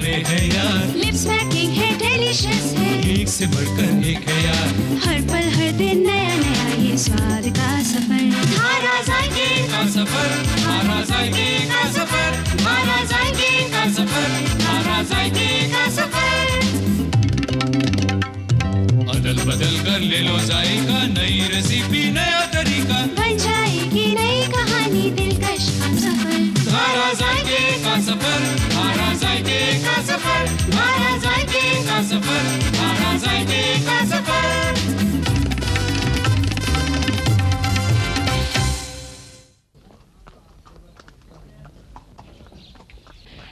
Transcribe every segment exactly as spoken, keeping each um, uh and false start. प्यारे हैं यार, लिप्स मैकिंग है डेलिशियस है, एक से बढ़कर एक है यार, हर पल हर दिन नया नया ये स्वाद का सफर, हमारा जायके का सफर, हमारा जायके का सफर, हमारा जायके का सफर, हमारा जायके का सफर। अदल बदल कर ले लो जायका, नई रेसिपी नया तरीका, बन जाएगी नई कहानी दिलकश हम सफर, धारा जायके का सफर, धारा जायके का सफर, धारा जायके का सफर, धारा जायके का सफर।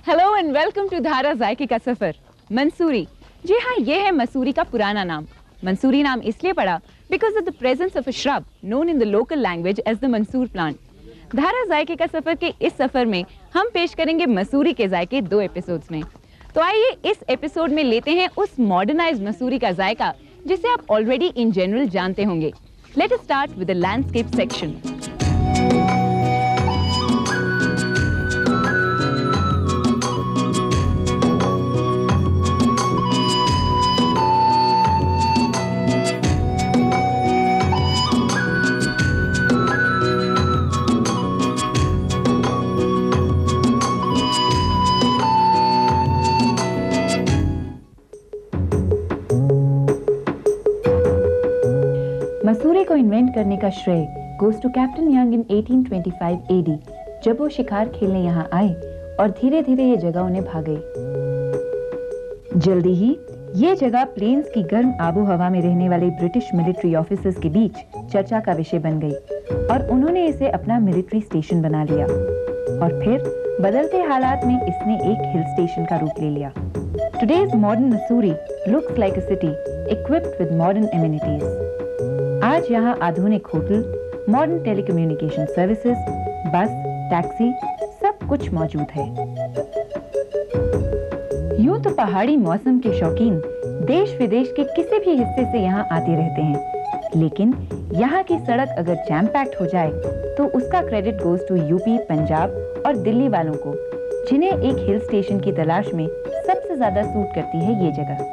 हेलो एंड वेलकम टू धारा जायके का सफर। मंसूरी, जी हाँ, ये है मसूरी का पुराना नाम। मंसूरी नाम इसलिए पड़ा because of the presence of a shrub known in the local language as the Mansoor plant. धारा जायके का सफर के इस सफर में हम पेश करेंगे मसूरी के जायके दो एपिसोड्स में। तो आइए इस एपिसोड में लेते हैं उस मॉडर्नाइज्ड मसूरी का जायका जिसे आप ऑलरेडी इन जनरल जानते होंगे। Let us start with the landscape section. Mussoorie को इन्वेंट करने का श्रेय goes to captain Young in अठारह सौ पच्चीस एडी, जब वो शिकार खेलने यहां आए और धीरे-धीरे ये जगह उन्हें भा गई। जल्दी ही ये जगह प्लेन्स की गर्म आबोहवा में रहने वाले ब्रिटिश मिलिट्री ऑफिसर्स के बीच चर्चा का विषय बन गई और उन्होंने इसे अपना मिलिट्री स्टेशन बना लिया और फिर बदलते हालात में इसने एक हिल स्टेशन का रूप ले लिया। Today's modern Mussoorie looks like a city equipped with modern amenities. आज यहाँ आधुनिक hotel, modern telecommunication services, bus, taxi, सब कुछ मौजूद है। यूं तो पहाड़ी मौसम के शौकीन देश विदेश के किसी भी हिस्से से यहाँ आते रहते हैं, लेकिन यहाँ की सड़क अगर जैम पैक्ट हो जाए तो उसका credit goes to UP, Punjab और दिल्ली वालों को, जिन्हें एक हिल स्टेशन की तलाश में सबसे ज्यादा सूट करती है ये जगह।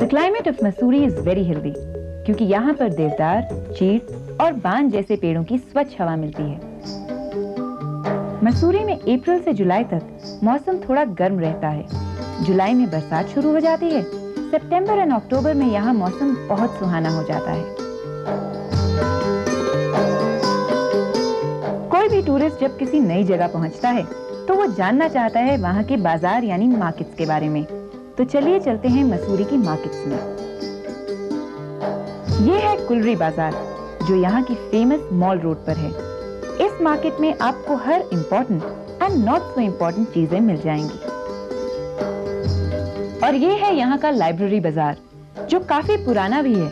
The climate of Mussoorie is very healthy, क्योंकि यहाँ पर देवदार, चीड़ और बांज जैसे पेड़ों की स्वच्छ हवा मिलती है। मसूरी में अप्रैल से जुलाई तक मौसम थोड़ा गर्म रहता है। जुलाई में बरसात शुरू हो जाती है। सितंबर और अक्टूबर में यहाँ मौसम बहुत सुहाना हो जाता है। कोई भी टूरिस्ट जब किसी नई जगह पहुँचता है तो वो जानना चाहता है वहाँ के बाजार यानी मार्केट्स के बारे में। तो चलिए चलते हैं मसूरी की मार्केट्स में। ये है कुलरी बाजार, जो यहाँ की फेमस मॉल रोड पर है। इस मार्केट में आपको हर important and not so important चीजें मिल जाएंगी। और ये है यहाँ का लाइब्रेरी बाजार, जो काफी पुराना भी है,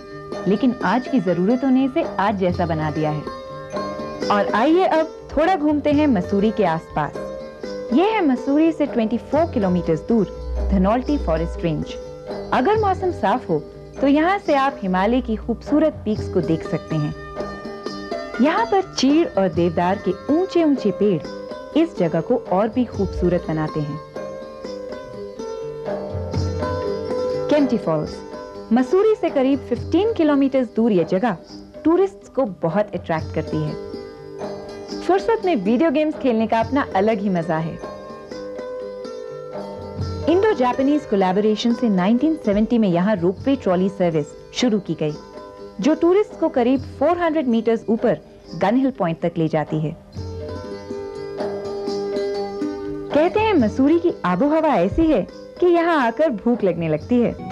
लेकिन आज की जरूरतों ने इसे आज जैसा बना दिया है। और आइए अब थोड़ा घूमते हैं मसूरी के आसपास। ये है मसूरी से चौबीस किलोमीटर दूर धनौल्टी फॉरेस्ट रेंज। अगर मौसम साफ हो तो यहाँ से आप हिमालय की खूबसूरत पीक्स को देख सकते हैं। यहाँ पर चीड़ और देवदार के ऊंचे ऊंचे पेड़ इस जगह को और भी खूबसूरत बनाते हैं। केम्प्टी फॉल्स, मसूरी से करीब पंद्रह किलोमीटर दूर यह जगह टूरिस्ट्स को बहुत अट्रैक्ट करती है। फुर्सत में वीडियो गेम्स खेलने का अपना अलग ही मजा है। इंडो जापानीज कोलैबोरेशन से उन्नीस सौ सत्तर में यहाँ रोपवे ट्रॉली सर्विस शुरू की गई, जो टूरिस्ट को करीब चार सौ मीटर्स ऊपर गन हिल पॉइंट तक ले जाती है। कहते हैं मसूरी की आबोहवा ऐसी है कि यहाँ आकर भूख लगने लगती है।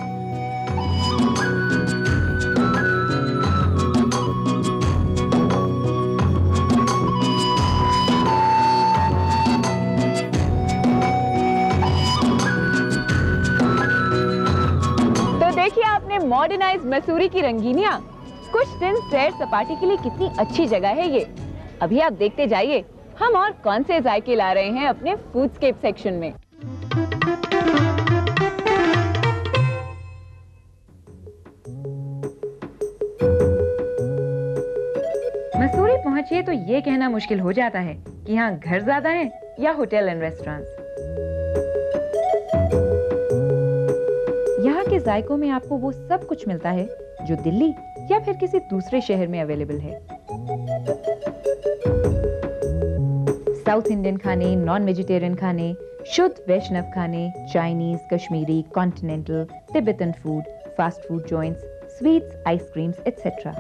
मॉडर्नाइज मसूरी की रंगीनियां, कुछ दिन सैर सपाटी के लिए कितनी अच्छी जगह है ये। अभी आप देखते जाइए हम और कौन से जायके ला रहे हैं अपने फूडस्केप सेक्शन में। मसूरी पहुंचे तो ये कहना मुश्किल हो जाता है कि यहाँ घर ज्यादा है या होटल एंड रेस्टोरेंट। के जायकों में आपको वो सब कुछ मिलता है जो दिल्ली या फिर किसी दूसरे शहर में अवेलेबल है। साउथ इंडियन खाने, नॉन वेजिटेरियन खाने, शुद्ध वैष्णव खाने, Chinese, Kashmiri, continental, Tibetan food, fast food joints, sweets, ice creams etcetera.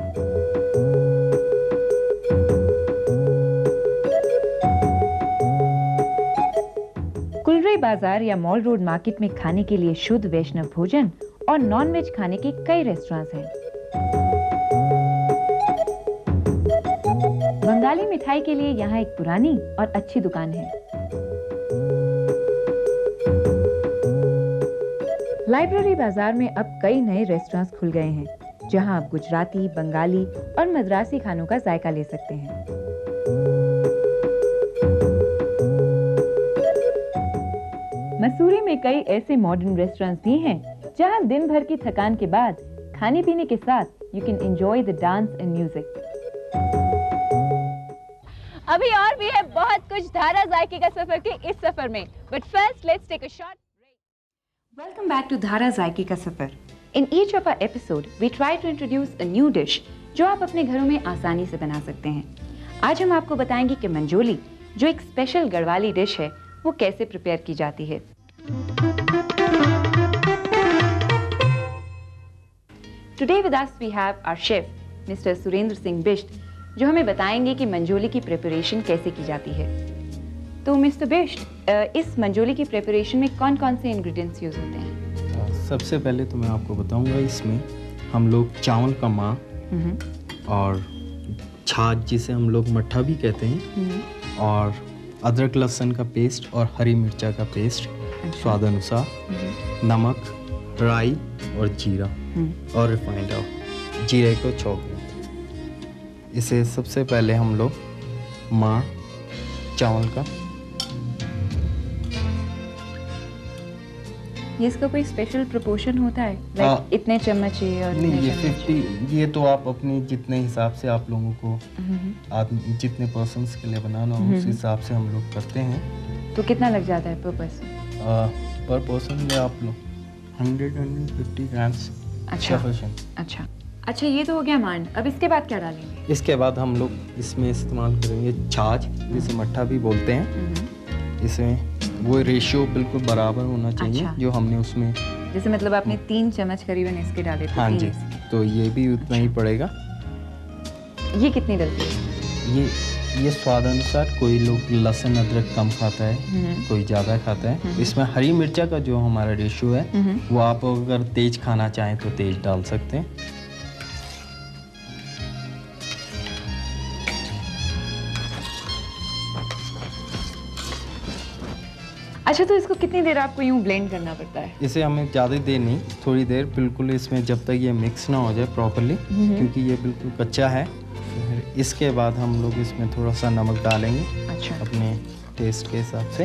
कुलरे बाजार या मॉल रोड मार्केट में खाने के लिए शुद्ध वैष्णव भोजन और नॉन वेज खाने के कई रेस्टोरेंट्स हैं। बंगाली मिठाई के लिए यहाँ एक पुरानी और अच्छी दुकान है। लाइब्रेरी बाजार में अब कई नए रेस्टोरेंट्स खुल गए हैं जहां आप गुजराती, बंगाली और मद्रासी खानों का जायका ले सकते हैं। मसूरी में कई ऐसे मॉडर्न रेस्टोरेंट्स भी हैं जहां दिन भर की थकान के बाद खाने पीने के साथ you can enjoy the dance and music. अभी और भी है बहुत कुछ धारा जायके का सफर के इस सफर में, but first let's take a short. Welcome back to Dhara Zaike Ka Safar. In each of our episode, we try to introduce a new dish जो आप अपने घरों में आसानी से बना सकते हैं। आज हम आपको बताएंगे कि मंजोली, जो एक स्पेशल गढ़वाली डिश है, वो कैसे प्रिपेयर की जाती है। Today with us we have our chef, Mister Surendhar Singh Bisht, जो हमें बताएंगे कि मंजोली की प्रिपरेशन कैसे की जाती है। तो मिस्टर बिष्ट, इस मंजोली की प्रिपरेशन में कौन कौन से इंग्रेडिएंट्स यूज़ होते हैं? सबसे पहले तो मैं आपको बताऊंगा, इसमें हम लोग चावल का माँ और छाछ, जिसे हम लोग मट्ठा भी कहते हैं, और अदरक लहसुन का पेस्ट और हरी मिर्चा का पेस्ट, स्वाद अनुसार नमक, राई और जीरा और रिफाइंड ऑयल। जीरे को छौंक, इसे सबसे पहले हम लोग माँ चावल का, ये इसका कोई स्पेशल प्रोपोर्शन होता है? like आ, इतने चम्मच चाहिए और नहीं, ये फिफ्टी, ये तो आप अपने जितने हिसाब से आप लोगों को, आप जितने पर्सन्स के लिए बनाना हो उस हिसाब से हम लोग करते हैं। तो कितना लग जाता है पर पर्सन? पर पर्सन में आप लोग हंड्रेड हंड्रेड फिफ्टी ग्राम्स। अच्छा अच्छा अच्छा ये तो हो गया मांड। अब इसके बाद क्या डालेंगे? इसके बाद हम लोग इसमें इस्तेमाल करेंगे छाछ, जिसे मट्ठा भी बोलते हैं। इसमें वो रेशियो बिल्कुल बराबर होना चाहिए। अच्छा। जो हमने उसमें, जैसे मतलब आपने तीन चम्मच करीबन इसके डाले थे। हाँ जी, तो ये भी उतना ही पड़ेगा। ये कितनी डलती है? ये ये स्वाद अनुसार, कोई लोग लहसुन अदरक कम खाता है, कोई ज़्यादा खाता है। इसमें हरी मिर्चा का जो हमारा रेशियो है, वो आप अगर तेज खाना चाहें तो तेज डाल सकते हैं। अच्छा, तो इसको कितनी देर आपको यूं ब्लेंड करना पड़ता है? इसे हमें ज़्यादा देर नहीं, थोड़ी देर बिल्कुल इसमें, जब तक ये मिक्स ना हो जाए प्रॉपर्ली, क्योंकि ये बिल्कुल कच्चा है। इसके बाद हम लोग इसमें थोड़ा सा नमक डालेंगे। अच्छा। अपने टेस्ट के हिसाब से।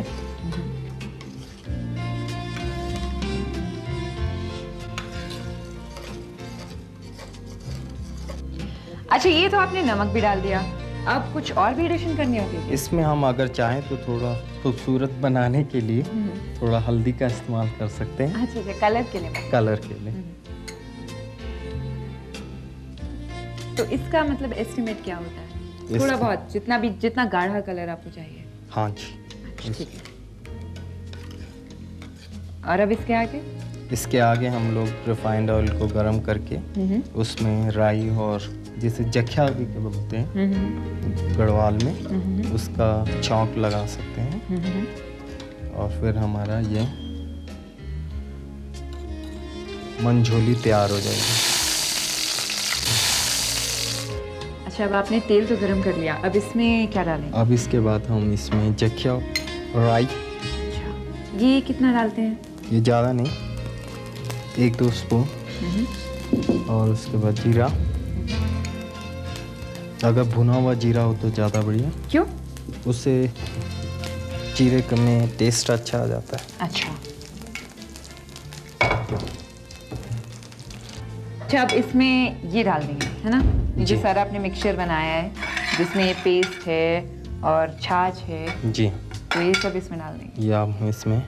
अच्छा, ये तो आपने नमक भी डाल दिया, अब कुछ और भी एडिशन करनी होगी इसमें? हम अगर चाहें तो थोड़ा खूबसूरत बनाने के लिए थोड़ा हल्दी का इस्तेमाल कर सकते हैं। अच्छा अच्छा, कलर के लिए। कलर के लिए। तो इसका मतलब एस्टिमेट क्या होता है? थोड़ा बहुत, जितना भी, जितना गाढ़ा कलर आपको चाहिए। हाँ जी, ठीक है। और अब इसके आगे? इसके आगे हम लोग रिफाइंड ऑयल को गर्म करके उसमें राई और, जैसे जख्या भी बोलते हैं गढ़वाल में, उसका छौंक लगा सकते हैं, और फिर हमारा ये मंजोली तैयार हो जाएगी। अच्छा, अब आपने तेल तो गरम कर लिया, अब इसमें क्या डालें? अब इसके बाद हम इसमें जख्या, राई। ये कितना डालते हैं? ये ज़्यादा नहीं, एक दो स्पून। और उसके बाद जीरा, अगर भुना हुआ जीरा हो तो ज़्यादा बढ़िया। क्यों? उससे जीरे में टेस्ट अच्छा आ जाता है। अच्छा अच्छा अब इसमें ये डाल देंगे, है ना? ये जो सारा आपने मिक्सचर बनाया है, जिसमें ये पेस्ट है और छाछ है, जी, तो ये सब इसमें डाल देंगे। ये आप इसमें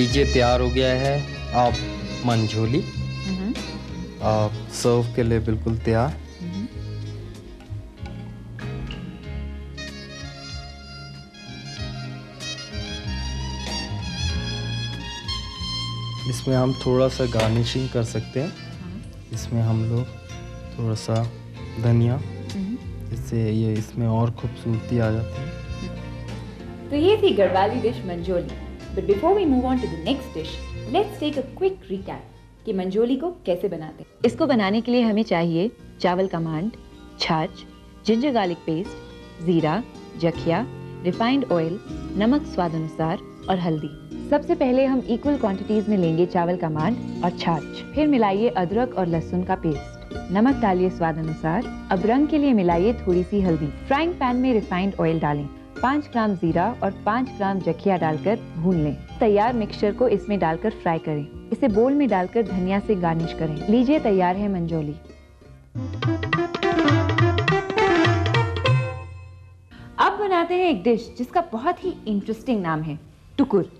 लीजिए तैयार हो गया है आप मंझोली, आप सर्व के लिए बिल्कुल तैयार। इसमें हम थोड़ा सा गार्निशिंग कर सकते हैं। इसमें हम लोग थोड़ा सा धनिया, इससे ये इसमें और खूबसूरती आ जाती है। तो ये थी Garhwali dish Manjholi. But before we move on to the next dish, let's take a quick recap कि मंझोली को कैसे बनाते हैं। इसको बनाने के लिए हमें चाहिए चावल का मांड, छाछ, जिंजर गार्लिक पेस्ट, जीरा, जखिया, रिफाइंड ऑयल, नमक स्वाद अनुसार और हल्दी। सबसे पहले हम इक्वल क्वांटिटीज में लेंगे चावल का मांड और छाछ। फिर मिलाइए अदरक और लहसुन का पेस्ट, नमक डालिए स्वाद अनुसार। अब रंग के लिए मिलाइए थोड़ी सी हल्दी। फ्राइंग पैन में रिफाइंड ऑयल डालें, पाँच ग्राम जीरा और पाँच ग्राम जखिया डालकर भून लें। तैयार मिक्सचर को इसमें डालकर फ्राई करें। इसे बोल में डालकर धनिया से गार्निश करें। लीजिए तैयार है मंझोली। अब बनाते हैं एक डिश जिसका बहुत ही इंटरेस्टिंग नाम है टुकुर।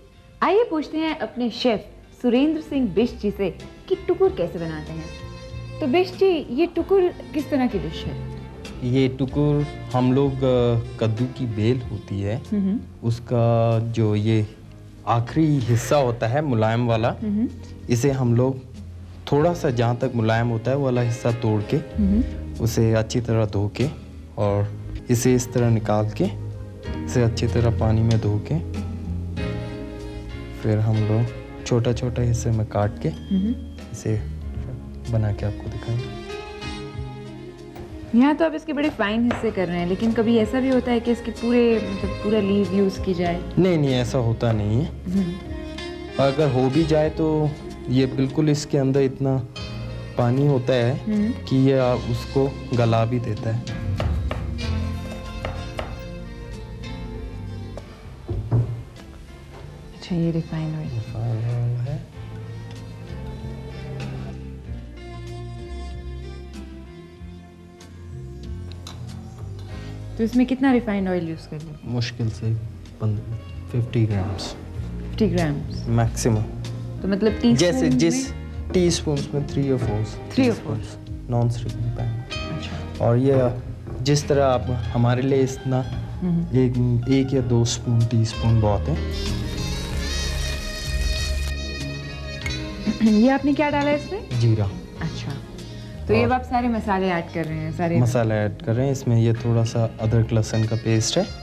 आइए पूछते हैं अपने शेफ सुरेंद्र सिंह बिष्ट जी से कि टुकुर कैसे बनाते हैं। तो बिष्ट जी, ये टुकुर किस तरह की डिश है? ये टुकुर हम लोग कद्दू की बेल होती है, उसका जो ये आखिरी हिस्सा होता है मुलायम वाला, इसे हम लोग थोड़ा सा जहाँ तक मुलायम होता है वाला हिस्सा तोड़ के उसे अच्छी तरह धो के और इसे इस तरह निकाल के इसे अच्छी तरह पानी में धो के फिर हम लोग छोटा छोटा हिस्से में काट के इसे बना के आपको दिखाएंगे। यहाँ तो आप इसके बड़े फाइन हिस्से कर रहे हैं, लेकिन कभी ऐसा भी होता है कि इसके पूरे मतलब पूरा लीव यूज की जाए? नहीं नहीं, ऐसा होता नहीं है। अगर हो भी जाए तो ये बिल्कुल इसके अंदर इतना पानी होता है कि ये उसको गला भी देता है। ये रिफाइन ऑयल है। तो इसमें कितना रिफाइन ऑयल यूज कर लें? मुश्किल से fifty grams. Fifty grams maximum. तो मतलब टी जैसे जिस टी स्पून में थ्री और फोर थ्री और फोर नॉन स्टिकिंग पैन। और ये जिस तरह आप हमारे लिए इतना एक, एक या दो स्पून टी स्पून बहुत है। ये आपने क्या डाला है इसमें? जीरा। अच्छा, तो ये आप सारे मसाले ऐड कर रहे हैं? सारे मसाले ऐड कर रहे हैं इसमें। ये थोड़ा सा अदरक लहसुन का पेस्ट है,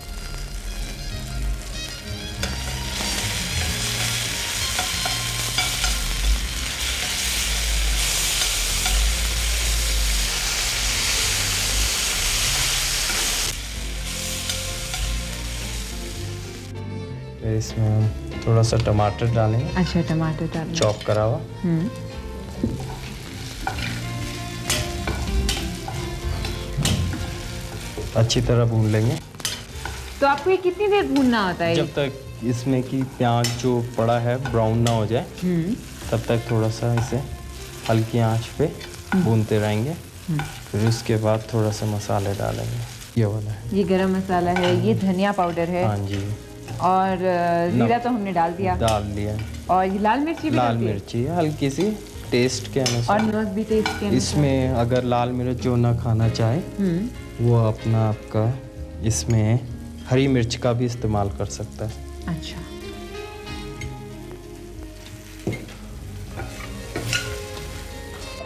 इसमें हम थोड़ा सा टमाटर डालेंगे। अच्छा, टमाटर डालेंगे चॉप करा हुआ। अच्छी तरह भून लेंगे। तो आपको ये कितनी देर भूनना होता है? जब तक इसमें कि प्याज जो पड़ा है ब्राउन ना हो जाए, तब तक थोड़ा सा इसे हल्की आंच पे भूनते रहेंगे। फिर उसके बाद थोड़ा सा मसाले डालेंगे। ये वाला है, ये गरम मसाला है, ये धनिया पाउडर है। हाँ जी। और जीरा तो हमने डाल दिया डाल दिया और ये लाल मिर्ची भी लाल मिर्ची हल्की सी टेस्ट के अनुसार और नमक भी टेस्ट के अनुसार। इसमें अगर लाल मिर्च जो ना खाना चाहे वो अपना आपका इसमें हरी मिर्च का भी इस्तेमाल कर सकता है। अच्छा,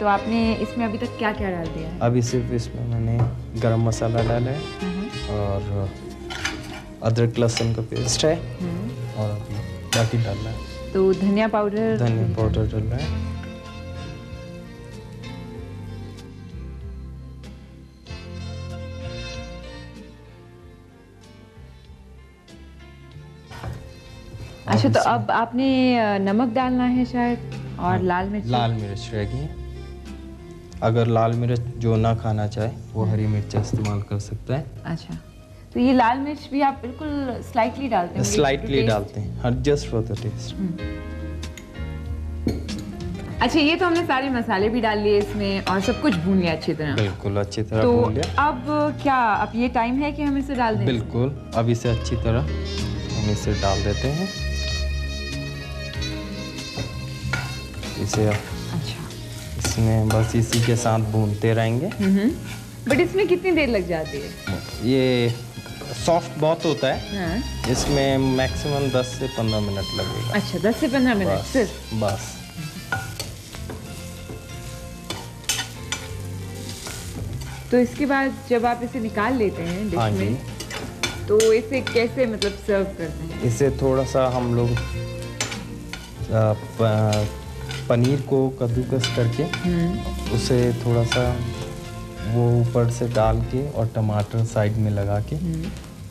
तो आपने इसमें अभी तक क्या क्या डाल दिया है? अभी सिर्फ इसमें मैंने गरम मसाला डाला है और अदरक लहसुन का पेस्ट है और बाकी डालना है तो धनिया पाउडर धनिया पाउडर डालना है। अच्छा, तो अब आपने नमक डालना है शायद और लाल मिर्च लाल मिर्च रहेगी। अगर लाल मिर्च जो ना खाना चाहे वो हरी मिर्च इस्तेमाल कर सकता है। अच्छा, तो ये लाल मिर्च भी आप बिल्कुल स्लाइटली डालते हैं? स्लाइटली डालते हैं, जस्ट फॉर द टेस्ट। अच्छा, ये तो हमने सारे मसाले भी डाल लिए इसमें और सब कुछ भून लिया अच्छी तरह। बिल्कुल अच्छी तरह तो भून लिया। अब क्या अब ये टाइम है कि हम इसे डाल दें? बिल्कुल, अब इसे अच्छी तरह हम इसे डाल देते हैं। इसे अच्छा इसमें बस इसी के साथ भूनते रहेंगे। बट इसमें कितनी देर लग जाती है? ये सॉफ्ट बहुत होता है हाँ। इसमें मैक्सिमम दस से पंद्रह मिनट लगेगा। अच्छा दस से पंद्रह मिनट सिर्फ? बस। तो इसके बाद जब आप इसे निकाल लेते हैं डिश हाँ में, तो इसे कैसे मतलब सर्व करते हैं? इसे थोड़ा सा हम लोग पनीर को कद्दूकस करके उसे थोड़ा सा वो ऊपर से डाल के और टमाटर साइड में लगा के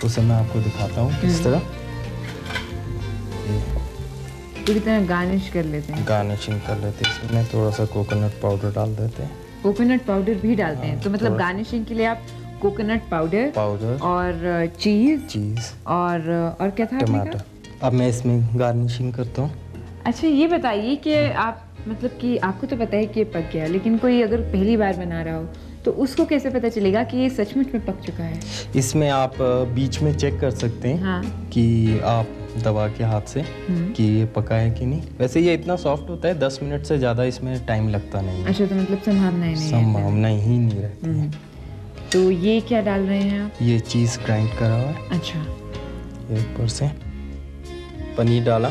उसे मैं आपको दिखाता हूँ किस तरह पूरी तरह गार्निश कर लेते हैं। गार्निशिंग कर लेते हैं। इसमें थोड़ा सा कोकोनट पाउडर डाल देते हैं। कोकोनट पाउडर भी डालते हैं? तो मतलब गार्निशिंग के लिए आप कोकोनट पाउडर पाउडर और चीज चीज और और क्या था टमाटर। अब मैं इसमें गार्निशिंग करता हूँ। अच्छा ये बताइए कि आप मतलब कि आपको तो पता है कि ये पक गया, लेकिन कोई अगर पहली बार बना रहा हो तो उसको कैसे पता चलेगा कि ये सचमुच में पक चुका है? इसमें आप बीच में चेक कर सकते हैं हाँ। कि आप दबा के हाथ से कि ये पका है कि नहीं। वैसे ये इतना सॉफ्ट होता है दस मिनट से ज़्यादा इसमें टाइम लगता नहीं है। अच्छा तो मतलब संभावना ही नहीं संभावना ही नहीं रहती है। तो ये क्या डाल रहे हैं आप? ये चीज़ ग्राइंड करा हुआ है। अच्छा ये ऊपर से पनीर डाला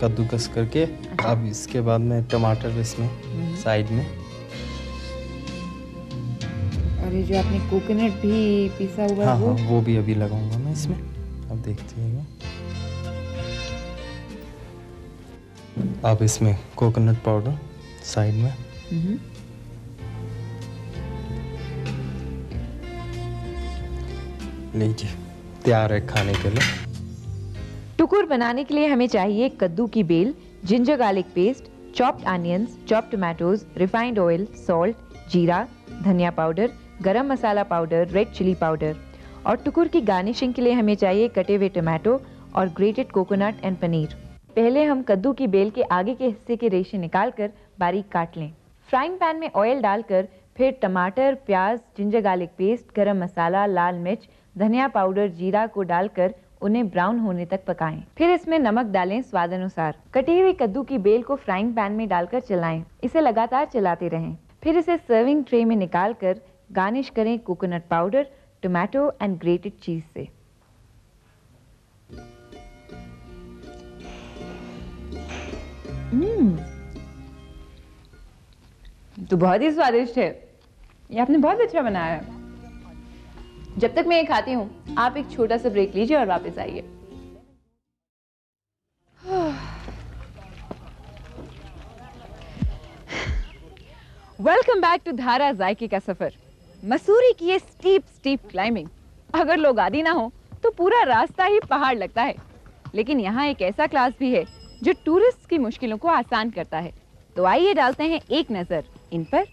कद्दूकस करके। अब इसके बाद में टमाटर इसमें साइड में, और ये जो आपने कोकोनट भी पीसा हुआ हाँ, वो हाँ, वो भी अभी लगाऊंगा मैं इसमें। अब देखते हैं। अब इसमें कोकोनट पाउडर साइड में, लीजिए तैयार है खाने के लिए। टुकुर बनाने के लिए हमें चाहिए कद्दू की बेल, ginger garlic paste, chopped onions, chopped tomatoes, refined oil, salt, जीरा, धनिया powder, garam masala powder, red chili powder. और टुकुर की गार्निशिंग के लिए हमें चाहिए कटे हुए टमाटो और ग्रेटेड कोकोनट एंड पनीर। पहले हम कद्दू की बेल के आगे के हिस्से के रेशे निकालकर बारीक काट लें। फ्राइंग पैन में ऑयल डालकर फिर टमाटर, प्याज, जिंजर गार्लिक पेस्ट, गरम मसाला, लाल मिर्च, धनिया पाउडर, जीरा को डालकर उन्हें ब्राउन होने तक पकाएं। फिर इसमें नमक डालें स्वाद अनुसार। कटी हुई कद्दू की बेल को फ्राइंग पैन में डालकर चलाएं। इसे लगातार चलाते रहें। फिर इसे सर्विंग ट्रे में निकालकर गार्निश करें coconut powder, tomato and grated cheese से। हम्म, तो बहुत ही स्वादिष्ट है। ये आपने बहुत अच्छा बनाया है। जब तक मैं ये खाती हूँ आप एक छोटा सा ब्रेक लीजिए और वापस आइए। वेलकम बैक टू धारा जायके का सफर। मसूरी की ये स्टीप स्टीप क्लाइंबिंग, अगर लोग आदी ना हो तो पूरा रास्ता ही पहाड़ लगता है। लेकिन यहाँ एक ऐसा क्लास भी है जो टूरिस्ट की मुश्किलों को आसान करता है। तो आइए डालते हैं एक नजर इन पर।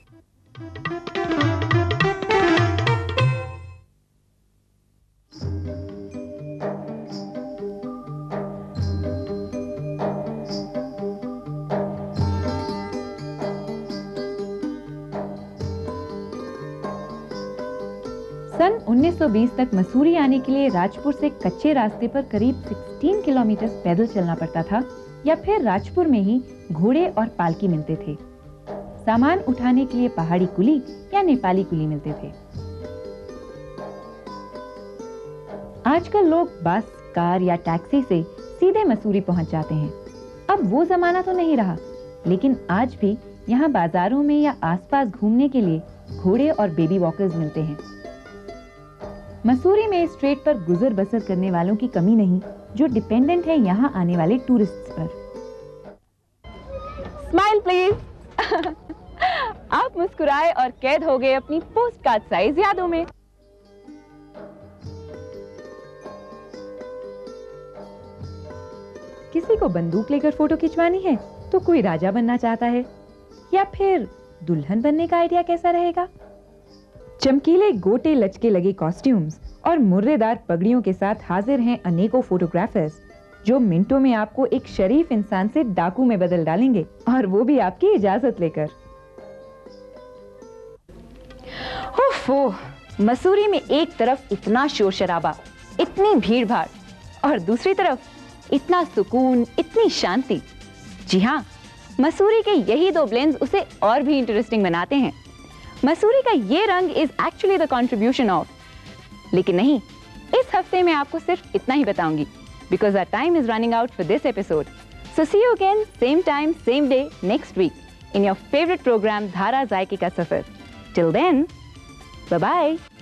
सन उन्नीस सौ बीस तक मसूरी आने के लिए राजपुर से कच्चे रास्ते पर करीब सोलह किलोमीटर पैदल चलना पड़ता था, या फिर राजपुर में ही घोड़े और पालकी मिलते थे। सामान उठाने के लिए पहाड़ी कुली या नेपाली कुली मिलते थे। आजकल लोग बस, कार या टैक्सी से सीधे मसूरी पहुंच जाते हैं। अब वो जमाना तो नहीं रहा, लेकिन आज भी यहाँ बाजारों में या आसपास घूमने के लिए घोड़े और बेबी वॉकर्स मिलते हैं। मसूरी में स्ट्रेट पर गुजर बसर करने वालों की कमी नहीं, जो डिपेंडेंट है यहाँ आने वाले टूरिस्ट्स पर। Smile please. आप मुस्कुराए और कैद हो गए अपनी पोस्टकार्ड साइज यादों में। किसी को बंदूक लेकर फोटो खिंचवानी है तो कोई राजा बनना चाहता है, या फिर दुल्हन बनने का आइडिया कैसा रहेगा? चमकीले गोटे लचके लगे कॉस्ट्यूम्स और मुर्रेदार पगड़ियों के साथ हाजिर हैं अनेकों फोटोग्राफर्स, जो मिनटों में आपको एक शरीफ इंसान से डाकू में बदल डालेंगे, और वो भी आपकी इजाजत लेकर। ओफो, मसूरी में एक तरफ इतना शोर शराबा, इतनी भीड़ भाड़, और दूसरी तरफ इतना सुकून, इतनी शांति। जी हाँ, मसूरी के यही दो ब्लेंड्स उसे और भी इंटरेस्टिंग बनाते हैं। मसूरी का ये रंग is actually the contribution of, लेकिन नहीं, इस हफ्ते में आपको सिर्फ इतना ही बताऊंगी because our time is running out for this episode. So see you again same time same day next week in your favorite program Dhara Zaike Ka Safar. Till then, bye bye.